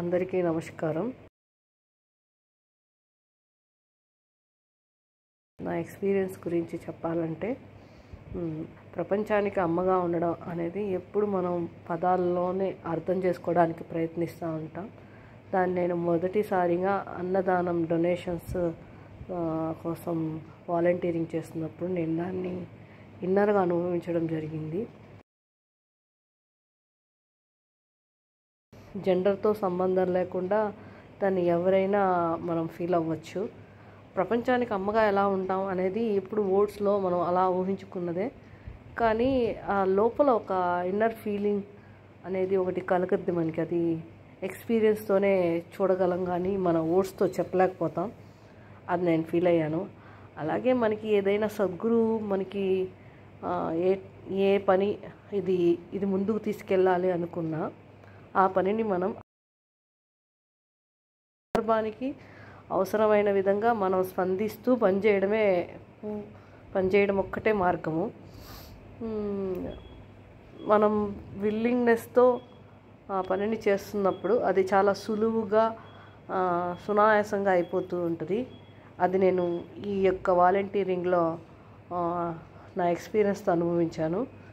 అందరికీ నమస్కారం. నా ఎక్స్పీరియన్స్ గురించి చెప్పాలంటే, ప్రపంచానికి అమ్మగా ఉండడం అనేది ఎప్పుడు మనం పదాల్లోనే అర్థం చేసుకోవడానికి ప్రయత్నిస్తూ ఉంటాం. దాన్ని నేను మొదటిసారిగా అన్నదానం డొనేషన్స్ కోసం వాలంటీరింగ్ చేస్తున్నప్పుడు నేను దాన్ని ఇన్నర్గా అనుభవించడం జరిగింది. జెండర్తో సంబంధం లేకుండా దాన్ని ఎవరైనా మనం ఫీల్ అవ్వచ్చు. ప్రపంచానికి అమ్మగా ఎలా ఉంటాం అనేది ఇప్పుడు వర్డ్స్లో మనం అలా ఊహించుకున్నదే, కానీ ఆ లోపల ఒక ఇన్నర్ ఫీలింగ్ అనేది ఒకటి కలకద్ది మనకి. అది ఎక్స్పీరియన్స్తోనే చూడగలం, కానీ మన వర్డ్స్తో చెప్పలేకపోతాం. అది నేను ఫీల్ అయ్యాను. అలాగే మనకి ఏదైనా సద్గురువు మనకి ఏ పని ఇది ముందుకు తీసుకెళ్ళాలి అనుకున్నా, ఆ పనిని మనం సందర్భానికి అవసరమైన విధంగా మనం స్పందిస్తూ పనిచేయడం ఒక్కటే మార్గము. మనం విల్లింగ్నెస్తో ఆ పనిని చేస్తున్నప్పుడు అది చాలా సులువుగా సునాయాసంగా అయిపోతూ ఉంటుంది. అది నేను ఈ యొక్క వాలంటీరింగ్లో నా ఎక్స్పీరియన్స్తో అనుభవించాను.